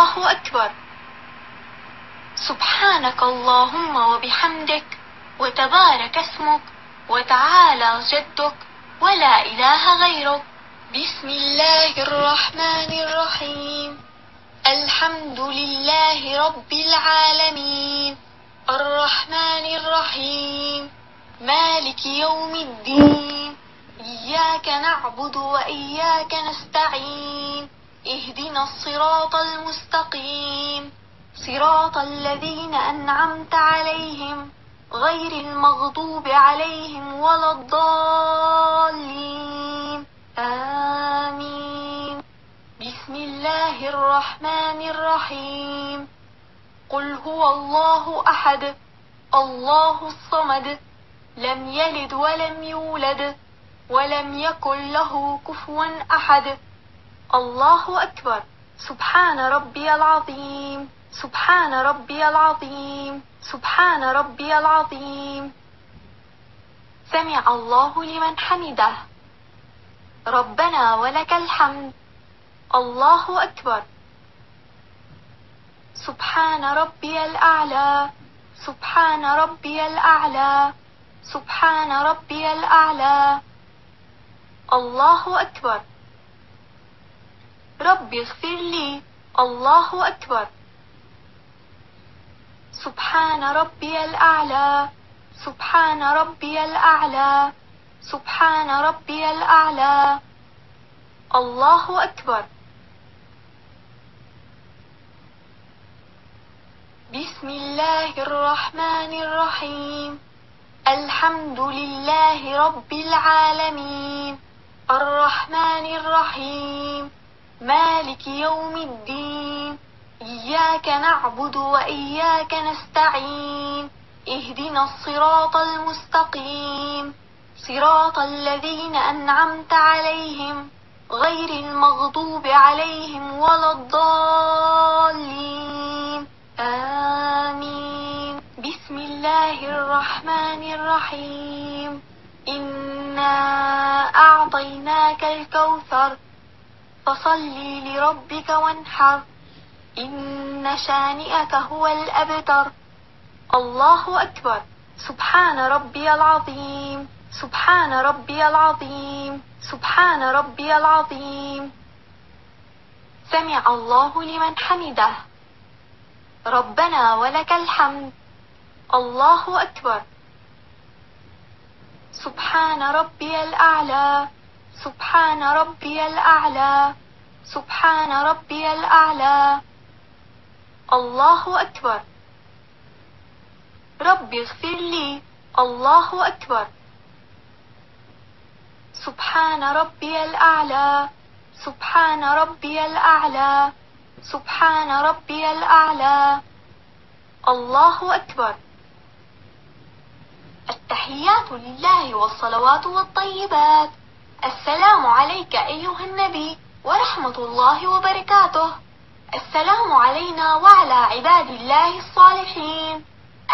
الله أكبر. سبحانك اللهم وبحمدك وتبارك اسمك وتعالى جدك ولا إله غيرك. بسم الله الرحمن الرحيم. الحمد لله رب العالمين الرحمن الرحيم مالك يوم الدين إياك نعبد وإياك نستعين اهدنا الصراط المستقيم صراط الذين أنعمت عليهم غير المغضوب عليهم ولا الضالين آمين. بسم الله الرحمن الرحيم. قل هو الله أحد الله الصمد لم يلد ولم يولد ولم يكن له كفوا أحد. الله أكبر. سبحان ربي العظيم سبحان ربي العظيم سبحان ربي العظيم. سمع الله لمن حمده. ربنا ولك الحمد. الله أكبر. سبحان ربي الأعلى سبحان ربي الأعلى سبحان ربي الأعلى. الله أكبر. رب اغفر لي. الله أكبر. سبحان ربي الأعلى سبحان ربي الأعلى سبحان ربي الأعلى. الله أكبر. بسم الله الرحمن الرحيم. الحمد لله رب العالمين الرحمن الرحيم مالك يوم الدين إياك نعبد وإياك نستعين اهدنا الصراط المستقيم صراط الذين أنعمت عليهم غير المغضوب عليهم ولا الضالين آمين. بسم الله الرحمن الرحيم. إنا أعطيناك الكوثر فصل لربك وانحر إن شانئك هو الأبتر. الله أكبر. سبحان ربي العظيم سبحان ربي العظيم سبحان ربي العظيم. سمع الله لمن حمده. ربنا ولك الحمد. الله أكبر. سبحان ربي الأعلى سبحان ربي الأعلى سبحان ربي الأعلى. الله أكبر. رب اغفر لي. الله أكبر. سبحان ربي الأعلى سبحان ربي الأعلى سبحان ربي الأعلى. الله أكبر. التحيات لله والصلوات والطيبات. السلام عليك أيها النبي ورحمة الله وبركاته. السلام علينا وعلى عباد الله الصالحين.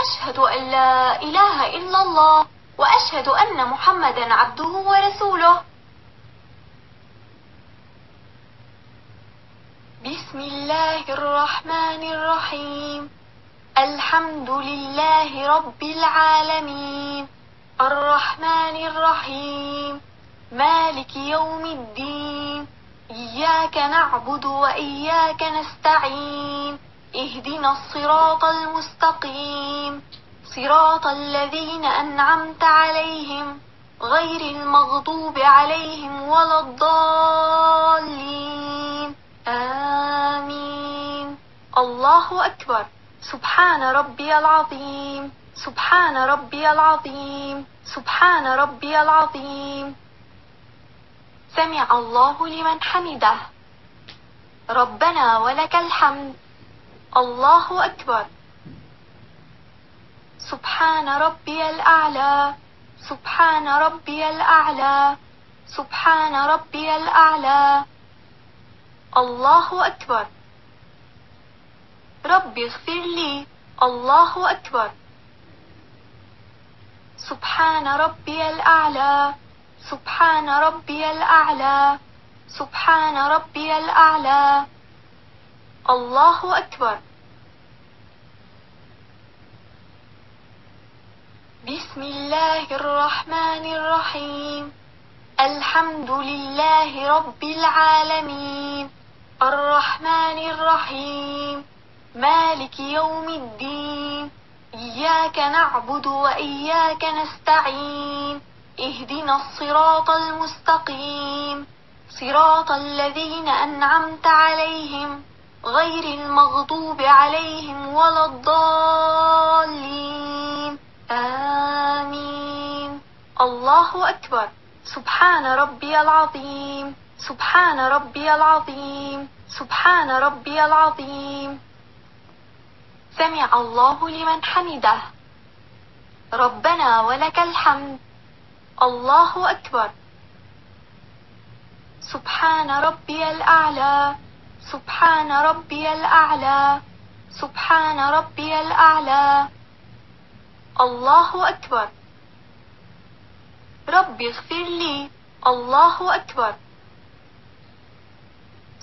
أشهد أن لا إله إلا الله وأشهد أن محمدا عبده ورسوله. بسم الله الرحمن الرحيم. الحمد لله رب العالمين الرحمن الرحيم مالك يوم الدين إياك نعبد وإياك نستعين اهدنا الصراط المستقيم صراط الذين أنعمت عليهم غير المغضوب عليهم ولا الضالين آمين. الله أكبر. سبحان ربي العظيم سبحان ربي العظيم سبحان ربي العظيم. سمع الله لمن حمده. ربنا ولك الحمد. الله أكبر. سبحان ربي الأعلى سبحان ربي الأعلى سبحان ربي الأعلى. الله أكبر. رب اغفر لي. الله أكبر. سبحان ربي الأعلى سبحان ربي الأعلى سبحان ربي الأعلى. الله أكبر. بسم الله الرحمن الرحيم. الحمد لله رب العالمين. الرحمن الرحيم. مالك يوم الدين. إياك نعبد وإياك نستعين. اهدنا الصراط المستقيم، صراط الذين أنعمت عليهم غير المغضوب عليهم ولا الضالين، آمين. الله أكبر. سبحان ربي العظيم، سبحان ربي العظيم، سبحان ربي العظيم. سمع الله لمن حمده. ربنا ولك الحمد. الله أكبر. سبحان ربي الأعلى، سبحان ربي الأعلى، سبحان ربي الأعلى. الله أكبر. رب اغفر لي. الله أكبر.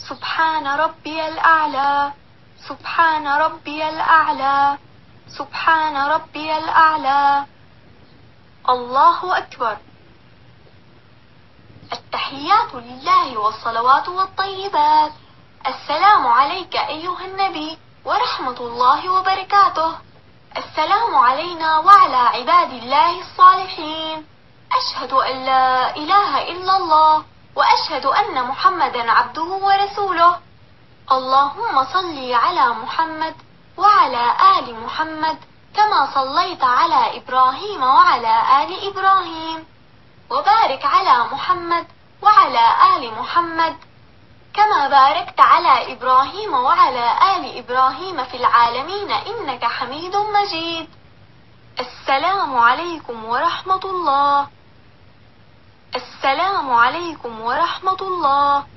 سبحان ربي الأعلى، سبحان ربي الأعلى، سبحان ربي الأعلى. الله أكبر. التحيات لله والصلوات والطيبات. السلام عليك أيها النبي ورحمة الله وبركاته. السلام علينا وعلى عباد الله الصالحين. أشهد أن لا إله إلا الله وأشهد أن محمدا عبده ورسوله. اللهم صل على محمد وعلى آل محمد كما صليت على إبراهيم وعلى آل إبراهيم، وبارك على محمد وعلى آل محمد كما باركت على إبراهيم وعلى آل إبراهيم في العالمين إنك حميد مجيد. السلام عليكم ورحمة الله. السلام عليكم ورحمة الله.